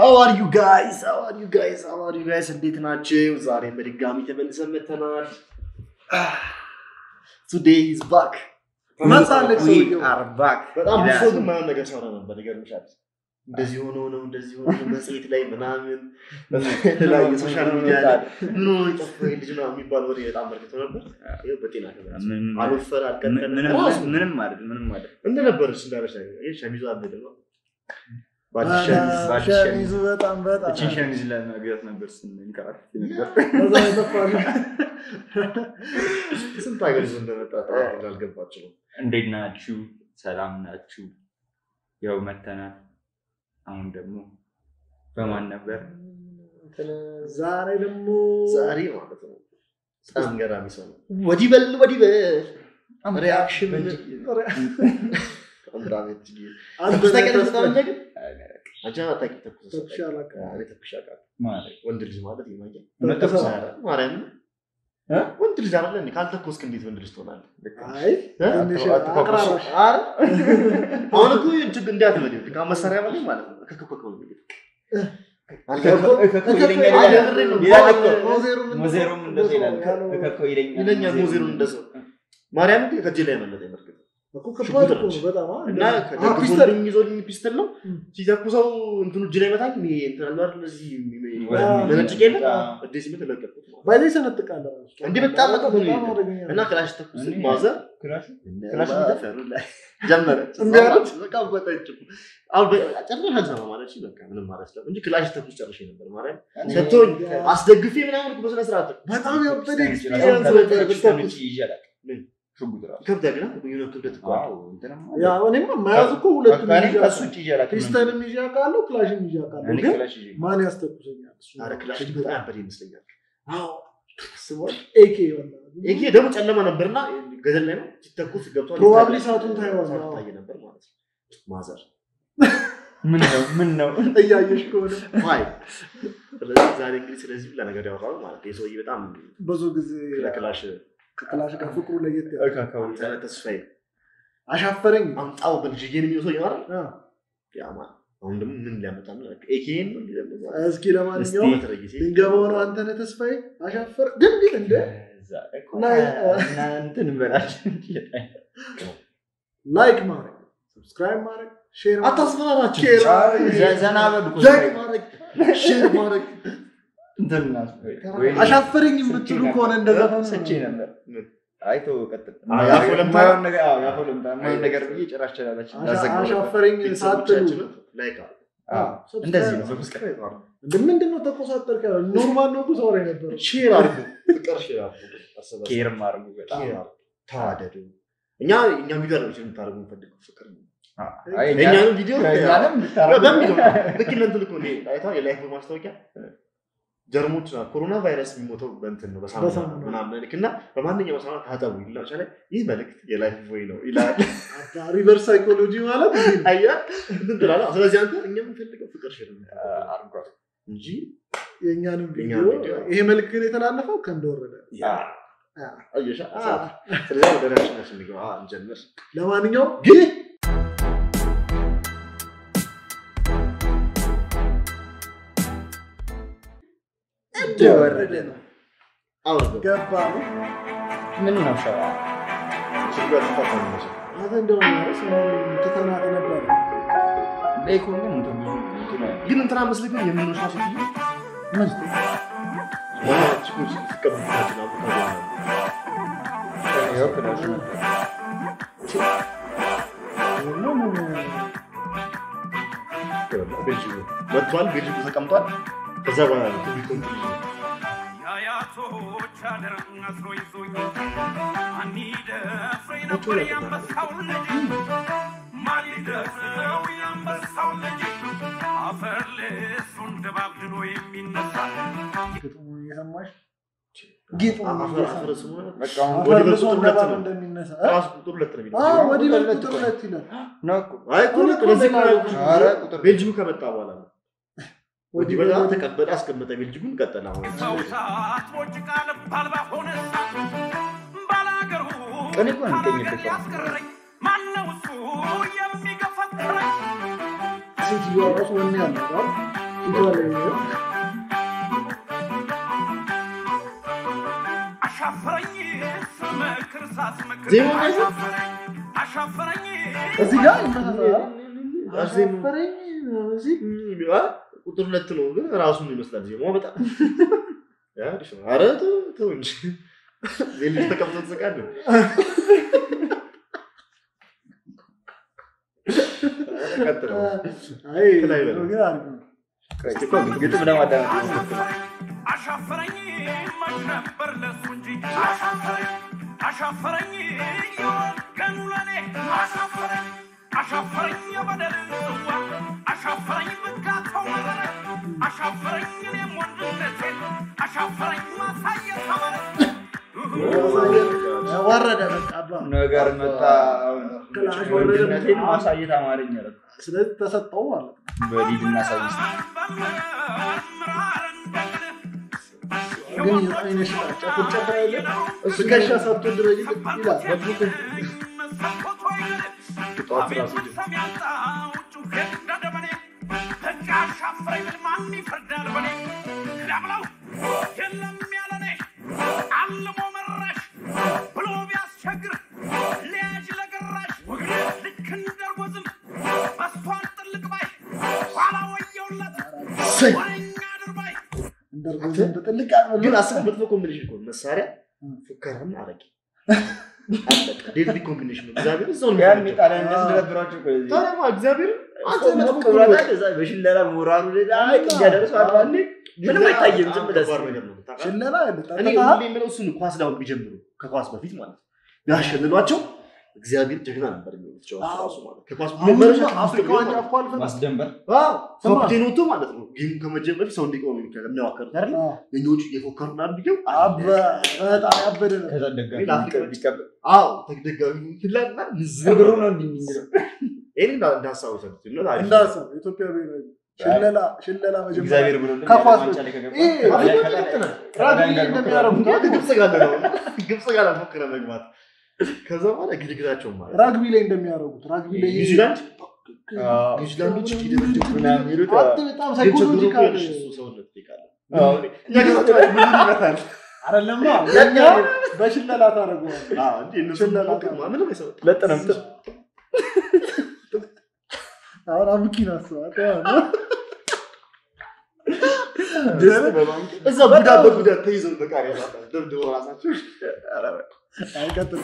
How are you guys? እንዴት ናችሁ? ዛሬ በድጋሚ ተመልሰን መተናል. Today is back. በጣም ብዙ ነገር ሰው ነበር ይገርምሻል. እንደዚህ ሆኖ ነው እንደዚህ ሆኖ በጽይት ላይ ምናምን ላይ ሶሻል ሚዲያ ላይ ነው ተፈይ ልጅ ነው የሚባል ወሬ በጣም በርክቶ ነበር። ይሄ በጤና ተብራ አልወፈር አልከተነ ምንም ማለት እንደነበርሽ እንዳለሽ ይሄ ሸሚዙ አደረገ ባዲሽ ሸሚዙ በጣም እቺ ሸሚዝ ላይ ነገርት ነበር ስንንቀራፍ ነበር በዛ ተፈሪ ስንታገል እንደመጣ ታልገባችሁ። እንዴት ናችሁ? ሰላም ናችሁ? ያው መተና አሁን ደግሞ በማን ነበር ዛሬ ደግሞ ዛሬ ማለት ነው ጻም ገራሚ ሰው ወዲበል ሪአክሽን አንዳንዴ አንተ አጃታ ተከተኩ ተሻላካ አለተክሻካ ማለት ወንድልሽ ማለት ይማኛል መተሳራ ማረን ወንድልሽ አይደል ካልተኮስክ እንዴት ወንድልሽ ትሆናለህ? አይ አቅራሽ አረ አሁንኩ እንት እንዳትበደው ካ መሰሪያ ማለት ነው ከከከከው ነው ሙዚየም እንደዚህ ይላል ከከከው ይለኛ ሙዚየም እንደሰው ማርያም ከጀለ ያመለጠ ይመርክ እኮ ከፈለኩ በጣም እና ከደግሞ የሚዞልኝ ፒስተል ነው ሲዛኩሰው እንትኑ ጅለ ይመታል ነው እንትናል ማለት ለዚህ ለነጭቀለ አዲስ ምት ለቀቁት ባይዘ ሰነጥቃለ እንዴ በጣም ለቀቁ እና ክራሽ ተኩስ ማዘር ክራሽ ተፈሩላ ጀመረ እንደያረች በቃ ወጣችሁ አው በጨረሻ ዘማ ማለት እሺ በቃ ምንም ማረስተም እንጂ ክላሽ ተኩስ ጨርሼ ነበር ማለት ሰጥቶኝ አስደግፌ ምናምን በስነ ስርዓት በጣም ያበደ ኤክስፒሪየንስ ነበር ተኩስ ይያላል ምን ሹጉራ ከብደግና ቡዩና ከብደት ቋው እንደማ ያው እኔማ ማያዝኩ ሁለቱም ይያሱ ይያላል ፒስተንም ይያካሉ ክላሽም ይያካሉ ግን ማን ያስተኩሰኛል? አረ ክላሽ በጣም ያበደ ይመስለኛል። አው ስሞት ኤኬ ወላ ኤኬ ደግሞ ጨለማ ነበርና ገደል ላይ ነው ሲተኩስ ገብቷል ፕሮባብሊ ሰዓቱን ታይዋል ነበር ማለት ነው። ማዘር ምን ነው እያየሽ ከሆነ ማይ ስለዚህ ዛሬ እንግዲህ ስለዚህ ብላ ነገር ያወራው ማለት የሰውዬ በጣም ብዙ ጊዜ ከክላሽ ጋር ፍቅሩ ለየት ያለ ካውንተር ተስፋዬ አሻፈረኝ አምጣው በልጅ የኔም ሰው ይዋራ ያማ አሁን ደግሞ ምን ሊያመጣም ኤኬን እስኪ ለማንኛውም እንገባው ነው አንተ ነህ ተስፋዬ አሻፈረ ግን እንደ እናንተን በላችሁ ይላል ላይክ ማድረግ ሰብስክራይብ ማድረግ ሼር አታስፈራራችሁ ዘናበልኩ ላይክ ማድረግ ሼር ማድረግ እንደናስ አሻፈረኝ የምትሉ ከሆነ እንደዛ ሰጪ ነበር አይቶ ከተጠ ያፈለም ነገር ይጨራሽ ይችላል አሻፈረኝ ሳትሉ ላይክ አድርጉ እንደዚህ ነው ሰብስክራይብ አድርጉ እንደምንድነው ተቆሳጠርከ ኖርማል ነው እኮ ሶሪ ነበር ሼር አድርጉ ፍቅር ሼር አድርጉ ሼር ማድረጉ በጣም ታደዱ እኛ ቪዲዮ ላይ ሼር ታደርጉ እንፈልግ ፍቅር ነው አይ እኛ ነው ቪዲዮ ያለም ታደርጉ ለምን እንደልኩ ነው አይታ የላይክ ማስታወቂያ ጀርሞች ኮሮና ቫይረስ የሚሞተው በእንትን ነው በሳሙና ምናምን ልክና በማንኛውም ሳሙና ታጠቡ ይላል። ይህ መልእክት የላይፍ ቦይ ነው ይላል። ሪቨርስ ሳይኮሎጂ ማለት አያ እንድትላላ ስለዚህ አንተ እኛም ፈልገው ፍቅር ሸር አርጓት እንጂ የኛንም ቪዲዮ ይሄ መልእክት ነው የተላለፈው ከእንደወረደ አየሽ ስለዚህ ወደራችን እንስልገው እንጀምር። ለማንኛውም ግን ወረደ ነው አውርዶ ገባው ምን ነው ሻው ችግር ተፈጠረሽ አዘንዶ ነው ስለዚህ ተከናት ነበር ለይኩን እንደው ግን እንትና መስለኝ የምን ሻው ሲል ምን ወራች ኩስ ከበታች ነው ያው ከነሽ ነው በልጂ ወጥቷል በልጂ ተቀምጧል ተዛባና ትብቁን ያያቶች አደረና ሶይሶኝ አኒደ ፍሬና ፍሬያም በሳውልኝ ማሊደ ፍሬያም በሳውልኝ አፈርለ ሱንደባብ ድኖ የሚነሳ ትጥሙኝ የሰማሽ ጌታ አፈረሱ በቃ ወዲ በቁጥር 2 እንደሚነሳ ራስ ቁጥር 2 ነው የሚለው ወዲ በቁጥር 2 ይላል ናቁ አይ ቁጥር 2 አረ ቁጥር ቤልጅሙ ከመጣ በኋላ ነው ወዲ በላ ተቀበለ አስቀመጠ ቢልጅጉን ቀጠና ሆነ ታውሳቶች ቃል ባልባ ሆነ ባላገሩ እኔ ቆን እንደኝ ተቀበለ ማነው እሱ የሚገፈጥረኝ çekiyorlar, onu ne yapıyorlar? İdoleniyor. Zeynep. Nasıl geldi bana ya? Ashaferegn, nasıl? Bila, uturlettin oldu, rahatsız duymuşlar diye. Muhabbet. Ya, düşün. Aradı, tamam. Zeynep'te kapıdan çıkardım. Katro. Ay. Gitu benar ada. ነገር መጣ ከላሽወረደን ማሳየት አማርኛ ነው ስለዚህ ተሰጠው ማለት በዲድና ሳይስ ግን አይነሽ ተጨባይለ እስከሻ ሰጥቶ ድረጅ ይላል በጥቁ ተጣጥራሱ አሻፈረኝ ማን ይፈርዳል በኔ ለምለው የለም ያለኔ አልሞ መረሽ ብሎ ቢያስቸግር Gün aslında mutlu kombinasyon koyun. Mesela fukaran araki. Deli kombinasyon. Güzel bir zon. Yani bir tane mesela bir açık koyuyor. Tamam ama güzel bir. Aslında bu konuda güzel. Beşillere muran dedi. Ay geliriz falan. Benim ay tayyim cimbe de. Şunlara yani. Hani benim olsun kuas da bir cimbe. Kuas mı fitman? Ya şunları açıyor. እግዚአብሔር ጀግና ነበር የሚሉት ጨዋታ ራሱ ማለት ከኳስ መመረሻ አፍሪካ ዋንጫ አቋል ማስደንበር ዋው ሰብቴኑቱ ማለት ነው ጌም ከመጀመር ሰው እንዲቆም የሚያዋከሩት አይደል የኞቹ የፎከሩና አብደው በጣም ያበደ ነው ከዛ ደጋፊ አፍሪካ ቢቀበል አው ተደጋፊ ይላልና ንዝብሩ ነው እንደሚለው እኔ እንዳሳው ሰብት ነው አይደል እንዳሳው ኢትዮጵያ ብሔራዊ ሽለላ መጀመር ከኳስ ይሄ ራዲን እንደሚያረጉ ግብጽ ጋር ለፎከረ መግባት ከዛማ ለግድግዳቸው ማለት ራግቢ ላይ እንደሚያረጉት ራግቢ ላይ ኒውዚላንድ ችግደብት ምናሚሩት አጥብጣም ሳይኮሎጂካል ሰውነት ይካለ ያገዛቸው ምንድነታል አረለማ ለኛ በሽለላ ታረጋው እንዴ እነሱና ለጥማ ምንም አይሰጥ ለጠነምጥ አሁን አብኪናስ አታና እዛ ጉዳ ተይዘው በቃሪ ያጣል ደብደው ራሳቸው አረበ አይከተል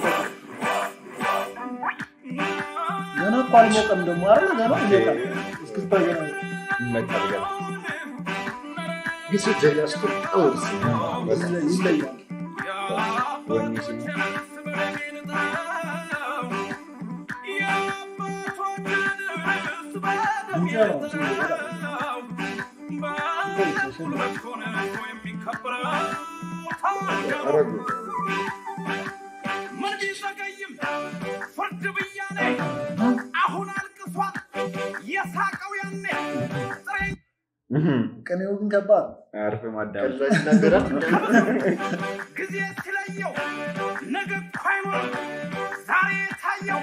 ገና ቆልሞቀም ደሞ አይደል ገና ይመጣል እስክስታ ገና ይመጣል ገና ግስት ጀያስኩ አውርስ ወስለ ይለያል ወንስም መርጂሳቀይም ፍርድ በያኔ አሁን አልቅሷት የሳቀው ያኔ ቀኔው ግን ከባድ አርፈ ማዳም ከዛች ነገር ግዜ ስለየው ነገ ፋይኖር ዛሬ ታየው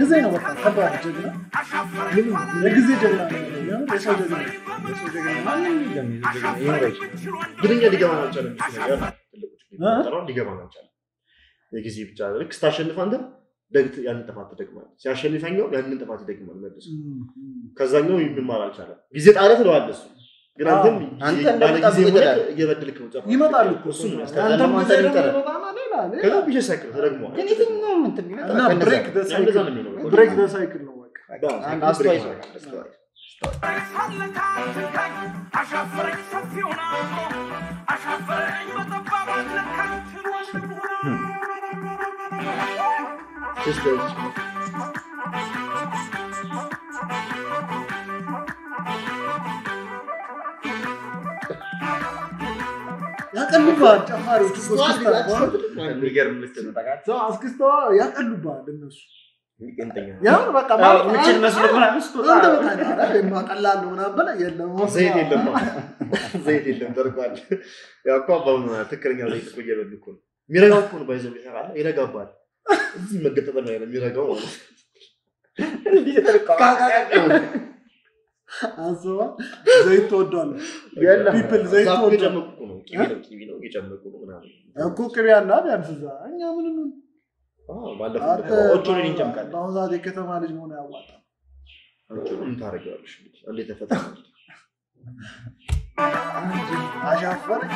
ግዜ ነው ወጣ ከባድ ጀግና ግዜ ጀግና ነው የሰው ጀግና ግድኛ ሊገባን አልቻለም ጥሩ ሊገባን አልቻለም የጊዜ ብቻ ልክ ስታሸንፍ አንተ ደግት ያንን ጥፋት ትደግማለህ ሲያሸንፈኛው ያንን ጥፋት ትደግማለህ መልሶ ከዛኛው ይምማር አልቻለም ጊዜ ጣለት ነው አለሱ ግን አንተም ባለጊዜ እየበደልክ ነው ጻፈው ይመጣል እኮ እሱ አንተም አንተ ይመጣል ከዛ ቢሽ ሳይክል ተደግሟል ግን ይተኛም እንትን ይመጣል ብሬክ ዘ ሳይክል ነው በቃ አንድ አስተዋይ ነው አሻፈረኝ ሰፊውን አምሮ አሻፈረኝ በጠባብ ለካንትሮ ሲስተርስ ያቀልባል ጨማሪዎች ሶስት የሚገርም ልትነ ታቃት አስክስቶ ያቀልባል እነሱ Ya bak ama için mesela bana üstü da ben kallandım ona bana yellem zeyt yellem dergal ya ko babamın artık kırın ya zeyt koyuyor bu konu miragakun bayza bir herhalde iragabal Sì, ma che te la mia, mi raccomando. Aslında zeyt odun. People zeyt odun. Kimi canım kimi canım kurumuna. Kuk eviyan ne yapıyor size? Anne amının. Ah, vallahi. Oturun incem kadar. Daha zade ki tamamız mı ne yaptı? Oturun tarık varmış. Ali tefetten. Ashaferegn.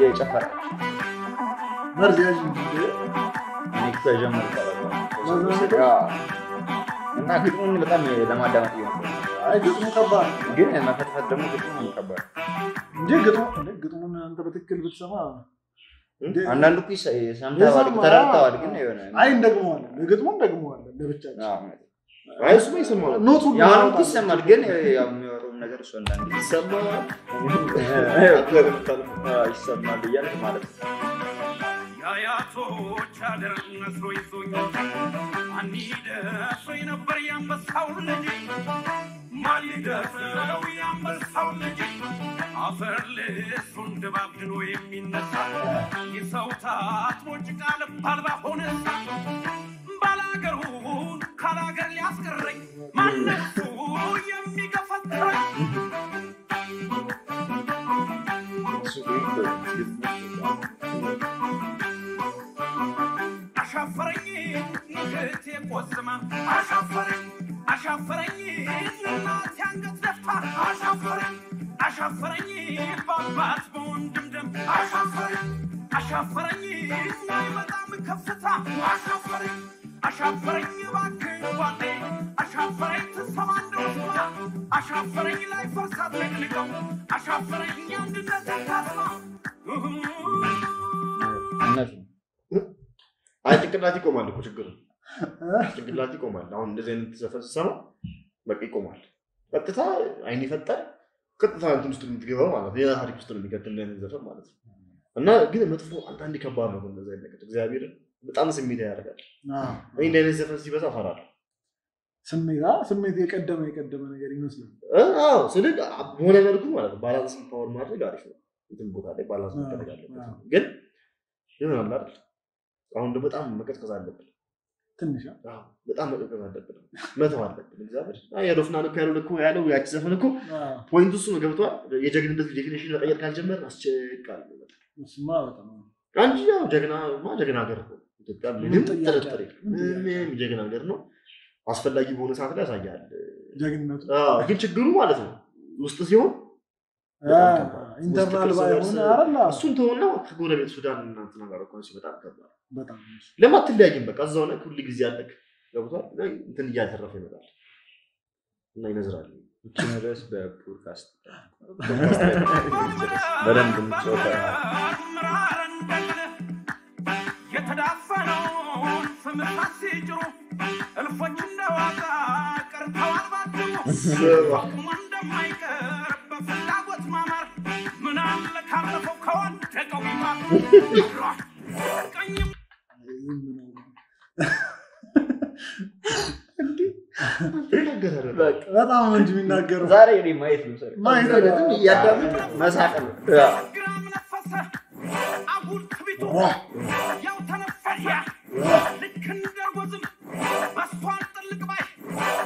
Ye çakar. Nerede yaşıyorsun? Niksajan nerede? Ya. Nak gitmem ni betul ni, dah macam apa? Aye, gitmem kabar. Gini, nak kata gitmem kabar. Dia gitmem mana antara betul kelibut sama. Anda lupi saya, sampai awal kita rata awal gini ya. Aye, dah kemuan, gitmem dah kemuan, dah bercakap. Aye, semua sama. Not semua. Yang lupi sama gini ya, orang negara Sunda. Sama. Aye, sama dia ni kemarin. Yayato çadır nasıl izin? Anide soyna bariyan basauleci, malide soyan basauleci. Aferle sunde babdunu eminnesa, isautat mucikal parvahonesa. Balagarun karagar liaskarrey, mannesu yemmi kafatrey. Ashaferegn nöte kozma Ashaferegn nat yangat deftar Ashaferegn babat bondumdum Ashaferegn naymatam kafta Ashaferegn bakın bade Ashaferegn samanduda Ashaferegn lay fırsat leklikum Ashaferegn yandıda tasma Ay çekilati komandı koşuyorum. Çekilati komandı. Daha önce zeynep sefer sana, bak iyi komandı. Bak da aynı fettar, katta sana tümstürün diye var mı? Diğer harik tümstürün diye katta zeynep sefer var mı? Anna gide metfo andan diye kabar mı bunda zeynep katta? Zeyabir, betanı semmide yarar. Ha. Aynı zeynep sefer sibas afarar. Semmida, semmide kaddama ne gelin nasıl? Ha, söyle bu ne kadar kumar? Balansın power martı garipler. İşte bu kadar balansın kadar garipler. Gel, yine anlar. Onun da betam mekat kazandık. Tınış ha? Ha, betam mekat kazandık. Metvardık. Bizabir. Ha, yarofnanı kayarolukku, yalo yaç zafanukku. Pointu sunu ገብቷል. የጀግንነት ዴፊኒሽን ለጠየቅ ካልጀመር አስቸጋሪ ነው በጣም. እሱማ በጣም ነው። አንቺ ያው ጀግና ሀገር ነው ኢትዮጵያ ምንም ጥርጥር የለም. ምንም ጀግና ሀገር ነው. አስፈላጊ በሆነ ሰዓት ላይ ያሳያል ጀግንነቱ። አዎ ግን ችግሩ ማለት ነው ውስጥ ሲሆን ኢንተርናል ባይሆን አረላ እሱን ተውና ከጎረቤት ሱዳን እና እንትና ጋር ኮንሲ በጣም ከባድ በጣም ለማትለያይም በቃ እዛው ነው ሁሉ ጊዜ ያለክ ገብቷል እንትን እያተረፈ ይመጣል እና ይነዝራል እቺ ነረስ በፖድካስት በደንብ ምንጮታ አምራራን በለ የተዳፈነው ሰምታሲ ጅሩ እልፎች እንደዋዛ ቀርተዋል ባትወስ በጣም እንጂ የሚናገረው ዛሬ እኔ ማየት ነው ሰር ማየት አይደለም ያዳምጥ መሳቅ ነው አጉል ክብቶ ያው ተነፈያ ልክ እንደርጎዝም ባስፋን ጥልቅ ባይ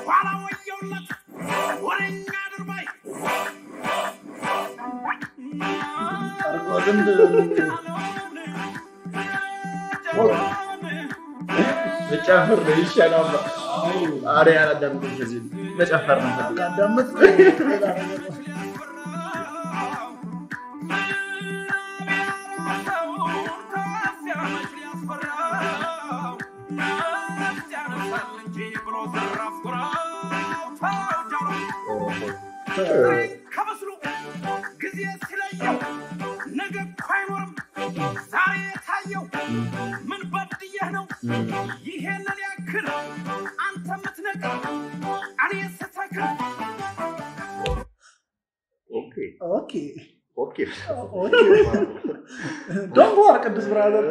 ኋላ ወየውለት ወሬኛ ድርባይ አርጎዝም ጨፈር ነው ይሻላል አሬ ያላዳምጥ ከዚህ ለጨፈር ነው ያዳምጥ ከመስሉ ግዜ ስለያው ነገ አይኖርም ዛሬ ታየው ምን በድየህ ነው ይሄንን ያክል አንተ ምትነቀው አሪያ ሰታከ ኦኬ ኦኬ ኦኬ ኦኬ ዶንት ወር ቅዱስ ብራዘር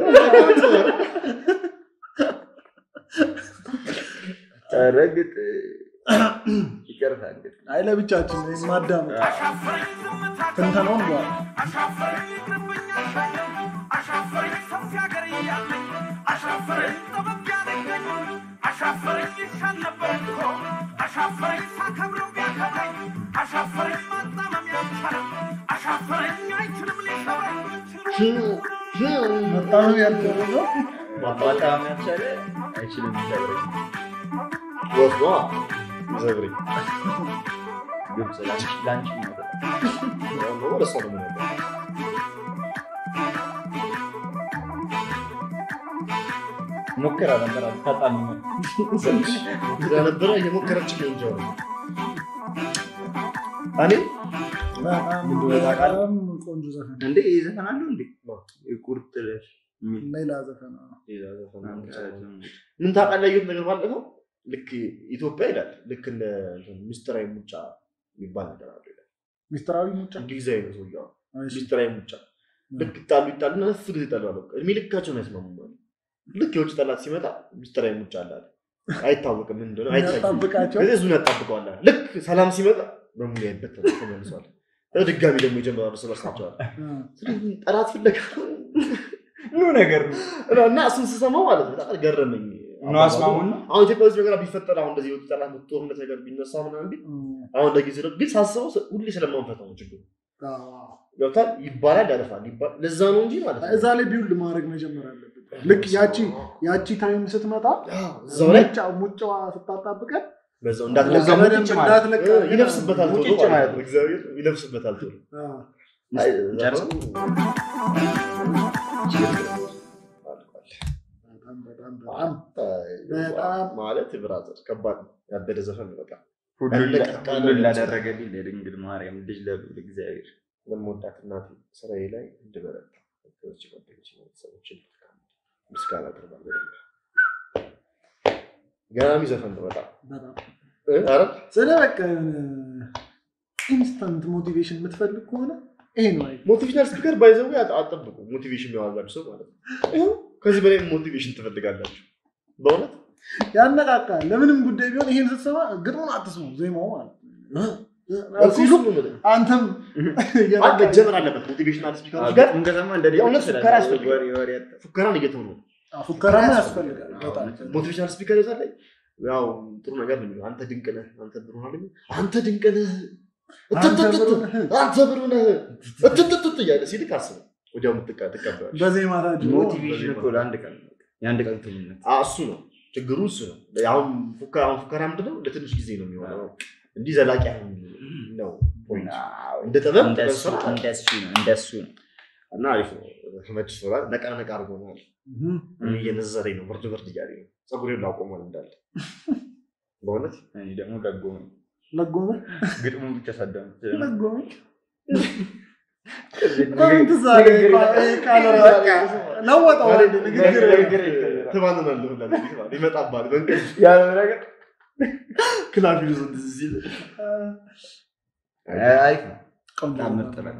ረግጥ ይቀርታ እንግዲህ አይለ ብቻችን ማዳም ተንተናው ነው Ashaferegn Aşağı Mukker adamlar adamlar. Adamlar ya mukker çıkıyor cevap. Hani? Na, bu da kalan koncu zaten. Kendi izah kanal oldu. Kurtlar. Ne lazım kanal? İlaza kanal. Bunun takalla yutmaları var mı? Leki İtopya'da, lekin Mistray Mucha bir bandı var orada. Mistray Mucha dizayn oluyor. Mistray Mucha. Leki tabitan nasıl dizayn oluyor? Millet kaçıyor mesela bundan. Lütfen uçlarla simada Mistray Mucha'lar. Ay tabu kamen dönüyor. Ay tabu kaçıyor. Bize zunat tabu kallar. Lütfen salam simada Ramle elbette konuşmamız var. Öyle gavile mücadele arasında kaçıyor. Arat fırla kan. Ne neger? Lan nasıl sesama var da garramayı. Nasıl mamun? Ama işte bazı yerler bir fıtrat roundda diyor uçlarla motorunda şeyler binler samanlar bir. Ama da gizli bir sassız ulli selamam fatamı çıkıyor. Ya da ibara derfa. Lezan onji var. Ezale bir ulli marag mecemler. Lük yaçi time satmada zorek muçwa satatabuken bezo እንዳትለቀ ይለፍስበታል ቶሎ ማለት ነው እግዚአብሔር ይለፍስበታል ቶሎ አይ ጀርስ በጣም ማለት ብራዘር ከባድ ያበደ ዘፈን በቃ ሁሉ ላደረገልኝ ለድንግል ማርያም ልጅ ለልዑል እግዚአብሔር ለሞዳት እናት ስራዬ ላይ እንድበረታ ወጥቶች ወጥቶች ሰዎች ምስጋና አቀርባለሁ። ገናም ይዘፈን ተወጣ። አረ ስለበቀ ኢንስታንት ሞቲቬሽን የምትፈልግ ከሆነ ይሄ ነው አይደል? ሞቲቬሽናል ስፒከር ባይዘው አጠብቁ ሞቲቬሽን የሚያዋዛችሁ ሰው ማለት ነው። ከዚህ በላይ ሞቲቬሽን ትፈልጋላችሁ። በእውነት ያነቃቃል። ለምንም ጉዳይ ቢሆን ይሄን ስትሰማ ግጥሙን አትስሙ ዘይማው ማለት ነው። አንተም ያንተ ጀመር አለበት ሞቲቬሽናል ስፒከር ጋር እንደዛማ እንደዚህ ያውነት ከራስ ወሬ ወሬ ፍከራን እየተወኑ ፍከራን ያስፈልጋል ሞቲቬሽናል ስፒከር ይዛለኝ ያው ጥሩ ነገር ነው አንተ ድንቅ ነህ አንተ ብሩ ነህ አንተ ድንቅ ነህ እጥጥጥጥ አንተ ብሩ ነህ እጥጥጥጥ ያለ ሲል ካስበ ወዲያው ምትቃጥቃው በዚህ ማለት ሞቲቬሽን ኮል አንድ ቀን ያንድ ቀን ትምነት አሱ ነው ችግሩ እሱ ነው ያው ፍከራን ምንድነው ለትንሽ ጊዜ ነው የሚሆነው እንዲህ ዘላቂ አይሆንም ነው ፖይንት እንደ ተበብ እንደሱ ነው እና አሪፍ ህመድ ሶራ ነቃነቃ አርጎናል እየነዘረኝ ነው ወርድ ወርድ ያሪ ነው ጸጉሬን ላቆመው እንዳለ በእውነት እኔ ደግሞ ለጎመ ግጥሙን ብቻ ሳዳም ለጎመ እንት ዛሬ ካለራ ለወጣው ንግግር ተባነናል ለምን ይመጣባል በእንግሊዝ ያለ ነገር Klavyozun dizisiyle. Ayıp mı? Kontamır tabi.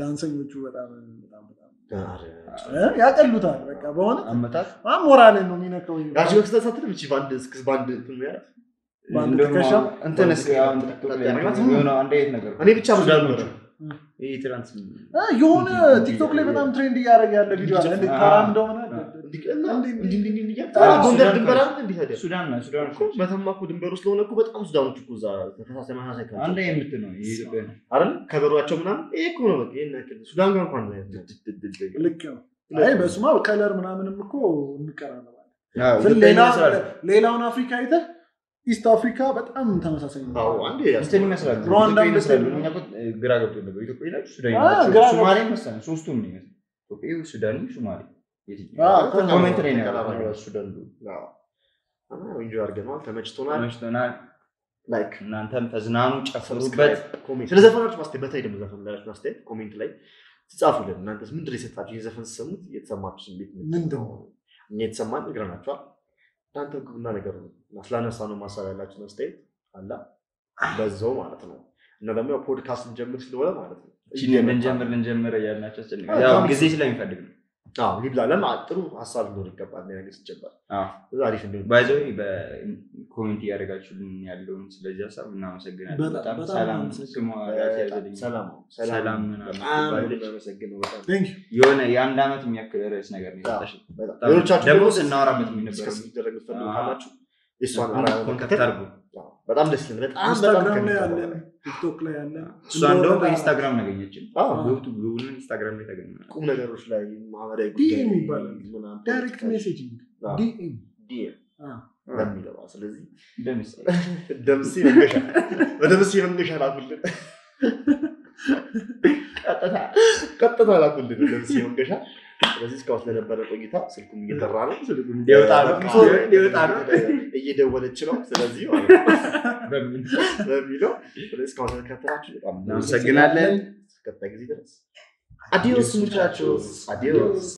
Dansın uçuyor tabi. Ya kallutar. Bana. Anlatar. Ama moralin nomine koyuyor. Gerçi yoksa satır mı çivandı, kız bandı tüm ya? Bandı kaşam. Antenesi ya. Hani bir çamdan var. İyi transın. Ha yoğun TikTok'le benim trendy yarak yerle video. Hani karam domana. እንዲንዲንዲያ ታጎንደር ድንበር አንድ ይሄደ ሱዳን እኮ መተማኩ ድንበር ውስጥ ለሆነ እኮ በጣም ሱዳኖች እኮ ዛ ተፋሰ ማናሰ ካለ አንዴ የምትነው የኢትዮጵያ አይደል ከበሯቸው ምናምን ይሄ እኮ ነው በቃ ይሄን ያክል ሱዳን ጋር እንኳን ልክ ነው አይ በስማው ከለር ምናምንም እኮ እንቀራለን ማለት ሌላውን አፍሪካ አይተህ ኢስት አፍሪካ በጣም ተመሳሳይ ነው አዎ አንዴ እስቲ ይመስላል ሩዋንዳ ይመስላል እኛ እኮ ግራ ገብቶ ነበር ኢትዮጵያ ይላችሁ ሱዳን ይላችሁ ሶማሊያ ይመስላል ሶስቱም ነው ይመስላል ኢትዮጵያ ሱዳን ሶማሊያ ኮሜንት ላይ ነበር ሱዳን ነው አማ እንጂ አርገናል ተመችቶናል ላይክ እናንተም ተዝናኑ ጨፍሩበት ኮሜንት ስለዘፈናችሁ ማስቴ በታይ ደግሞ ዘፈናችሁ ማስቴ ኮሜንት ላይ ጻፉልን እናንተስ ምን ድረስ የታችሁ የዘፈን ስሙት የተሰማችሁ እንዴት ነው ምን እንደሆነ እኛ የተሰማን እግራናችሁ እናንተ ግብና ነገር ነው ማስላነሳ ነው ማሳላላችሁ ማስቴ አላ በዛው ማለት ነው እና ደግሞ ፖድካስትን ጀምር ስለሆነ ማለት ነው እቺ ለምን ጀምር ያልናችሁ ስለኛ ያው ጊዜ ስለሚፈልግ ነው አዎ ይብላ ለማጥሩ ሐሳብ ኖር ይገባል ነገር ይችላል አዎ እዛ አሪፍ እንደው ባይዘው በ ኮሚኒቲ ያደርጋችሁልን ያለውን ስለዚህ ሐሳብ እና መሰግናለሁ። በጣም ሰላም ሰላም ሰላም ሰላም መሰግናለሁ። በጣም ቴንክ ዩ። የሆነ የአንድ አመት የሚያክል ራስ ነገር ነው ታሽ በጣም ደግሞ እናወራበት ምን ነበር ስለደረገ ፈለው ካላችሁ እሷን አራው ኮንታክት አድርጉ። በጣም ደስ ይላል። በጣም ነው ያለ ቲክቶክ ላይ ያለ እሷ እንደው በኢንስታግራም ነገኘችን ዩቲዩብ ብሎውን ኢንስታግራም ላይ ተገናኘን። ቁም ነገሮች ላይ ማህበራዊ ጉዳይ ይባላል ምናምን ዳይሬክት ሜሴጂንግ ዲኤም ዲኤም ለሚለው ስለዚህ ደምሲ መንገሻ ወደምሲ መንገሻ ላኩልን ቀጥታ ላኩልን ደምሲ መንገሻ ስለዚህ ስካውት ለነበረ ቆይታ ስልኩም እየጠራ ነው ስልኩም ይወጣ ነው እየደወለች ነው ስለዚህ ማለት በሚለው ስለዚህ ስካውት ከተራችሁ በጣም እናመሰግናለን። እስከ ተገናኘን ድረስ አዲዮስ ሙቻቾስ አዲዮስ